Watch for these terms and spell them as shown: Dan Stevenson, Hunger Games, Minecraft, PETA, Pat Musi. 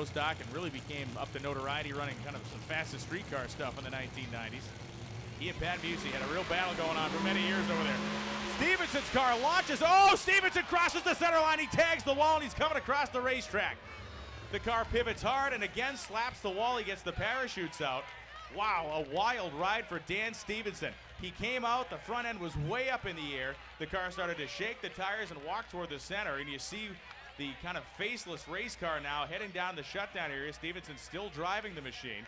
Coast Dock and really became up to notoriety running kind of some fastest streetcar stuff in the 1990s. He and Pat Musi had a real battle going on for many years over there. Stevenson's car launches. Oh, Stevenson crosses the center line. He tags the wall, and he's coming across the racetrack. The car pivots hard and again slaps the wall. He gets the parachutes out. Wow, a wild ride for Dan Stevenson. He came out, the front end was way up in the air. The car started to shake the tires and walk toward the center, and you see the kind of faceless race car now heading down the shutdown area. Stevenson still driving the machine.